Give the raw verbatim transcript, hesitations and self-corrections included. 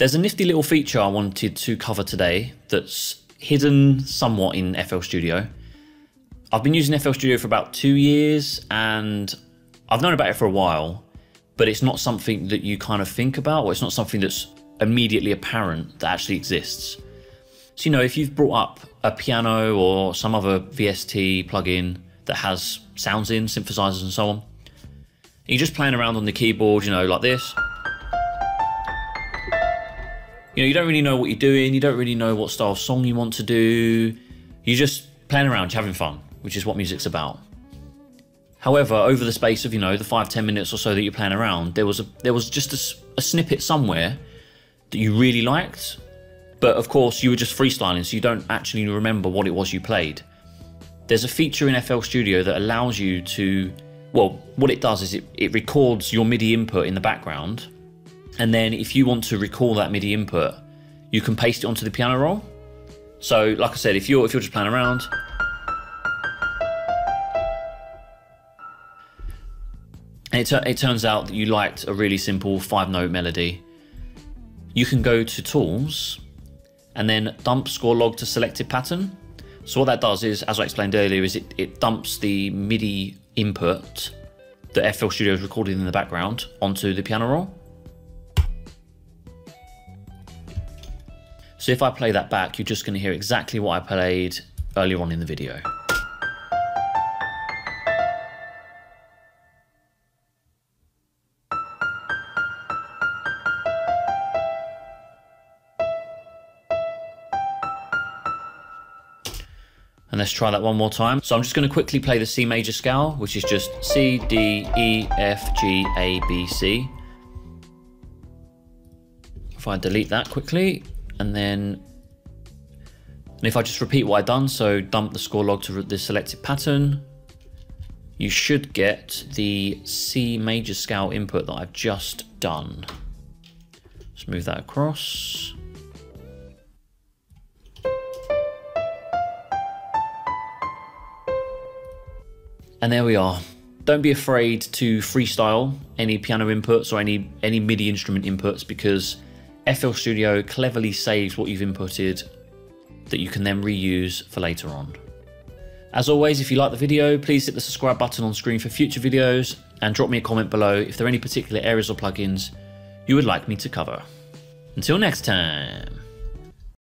There's a nifty little feature I wanted to cover today that's hidden somewhat in F L Studio. I've been using F L Studio for about two years and I've known about it for a while, but it's not something that you kind of think about, or it's not something that's immediately apparent that actually exists. So, you know, if you've brought up a piano or some other V S T plugin that has sounds in, synthesizers and so on, and you're just playing around on the keyboard, you know, like this, you know, you don't really know what you're doing, you don't really know what style of song you want to do, you're just playing around, you're having fun, which is what music's about. However, over the space of, you know, the five, ten minutes or so that you're playing around, there was a there was just a, a snippet somewhere that you really liked, but of course you were just freestyling, so you don't actually remember what it was you played. There's a feature in F L Studio that allows you to, well, what it does is it, it records your MIDI input in the background, and then if you want to recall that MIDI input, you can paste it onto the piano roll. So like I said, if you're, if you're just playing around, and it, it turns out that you liked a really simple five note melody, you can go to Tools and then dump score log to selected pattern. So what that does is, as I explained earlier, is it, it dumps the MIDI input that F L Studio is recording in the background onto the piano roll. So if I play that back, you're just going to hear exactly what I played earlier on in the video. And let's try that one more time. So I'm just going to quickly play the C major scale, which is just C, D, E, F, G, A, B, C. If I delete that quickly, and then, and if I just repeat what I've done, so dump the score log to the selected pattern, you should get the C major scale input that I've just done. Let's move that across. And there we are. Don't be afraid to freestyle any piano inputs or any, any MIDI instrument inputs, because F L Studio cleverly saves what you've inputted that you can then reuse for later on. As always, if you like the video, please hit the subscribe button on screen for future videos, and drop me a comment below if there are any particular areas or plugins you would like me to cover. Until next time.